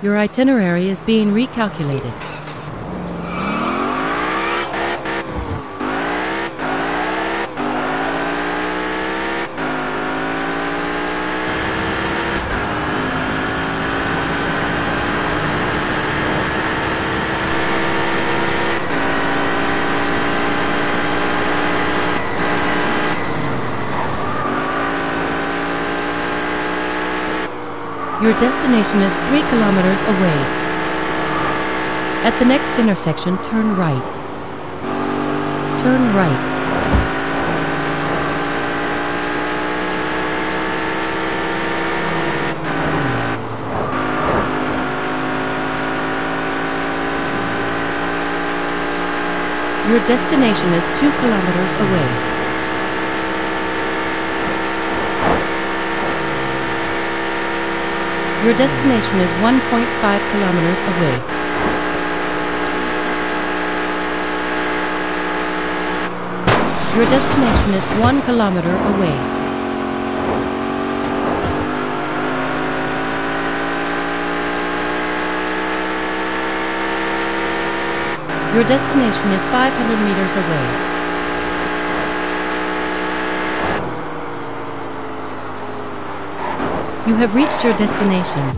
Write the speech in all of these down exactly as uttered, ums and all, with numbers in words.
Your itinerary is being recalculated. Your destination is three kilometers away. At the next intersection, turn right. Turn right. Your destination is two kilometers away. Your destination is one point five kilometers away. Your destination is one kilometer away. Your destination is five hundred meters away. You have reached your destination.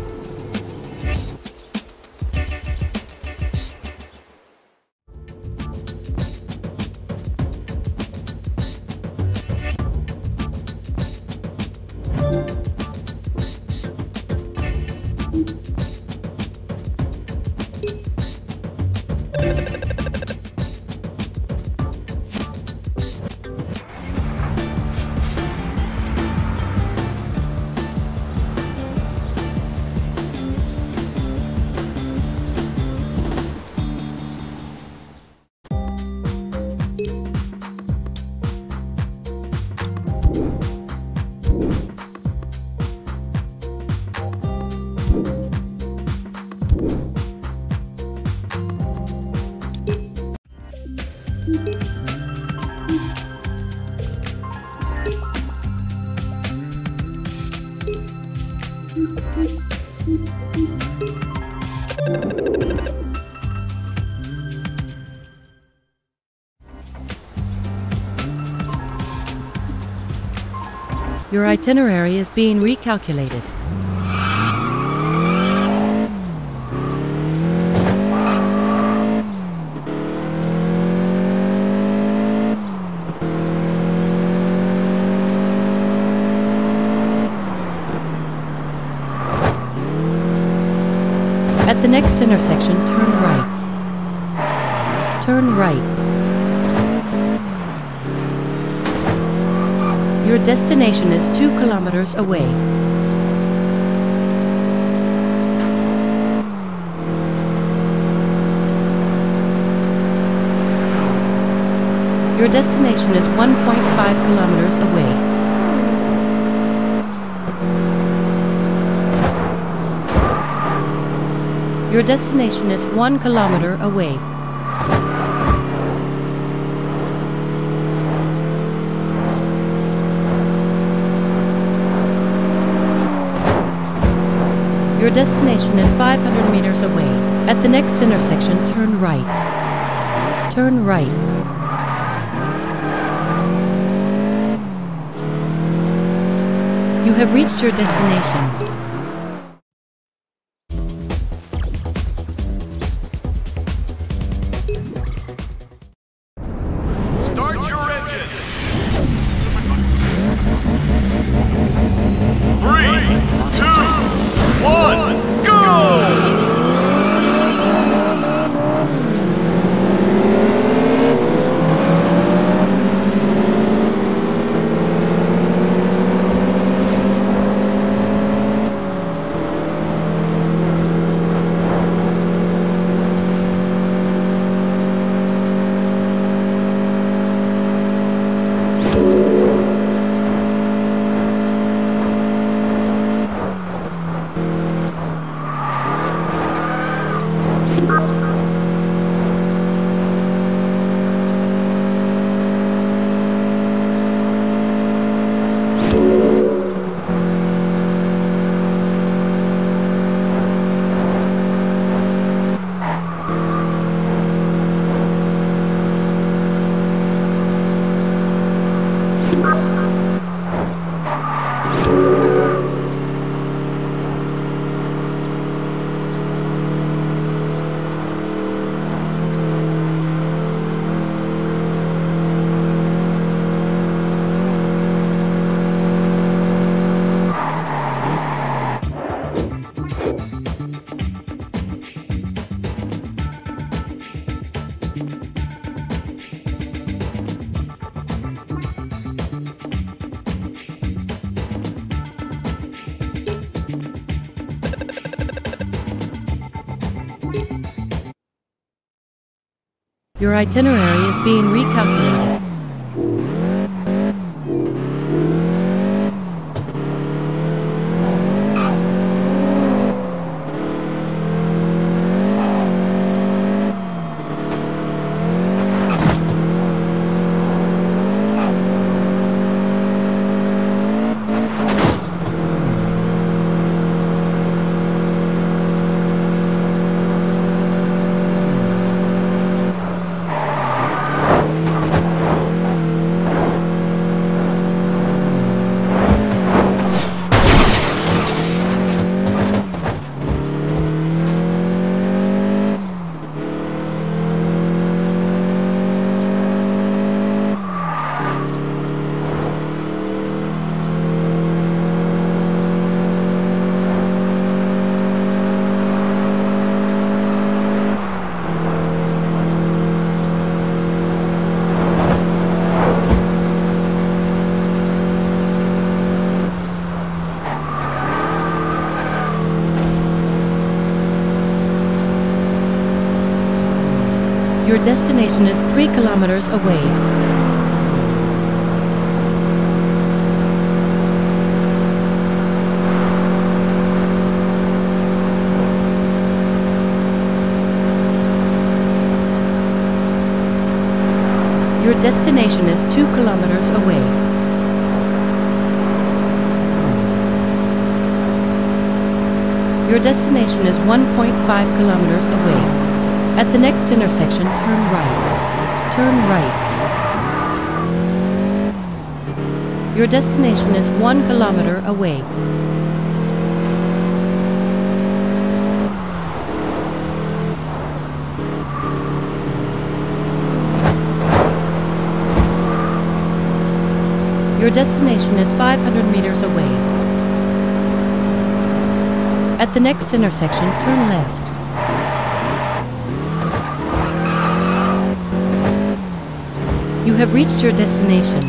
Your itinerary is being recalculated. At the next intersection, turn right. Turn right. Your destination is two kilometers away. Your destination is one point five kilometers away. Your destination is one kilometer away. Your destination is five hundred meters away. At the next intersection, turn right. Turn right. You have reached your destination. Your itinerary is being recalculated. Your destination is three kilometers away. Your destination is two kilometers away. Your destination is one point five kilometers away. At the next intersection, turn right. Turn right. Your destination is one kilometer away. Your destination is five hundred meters away. At the next intersection, turn left. You have reached your destination.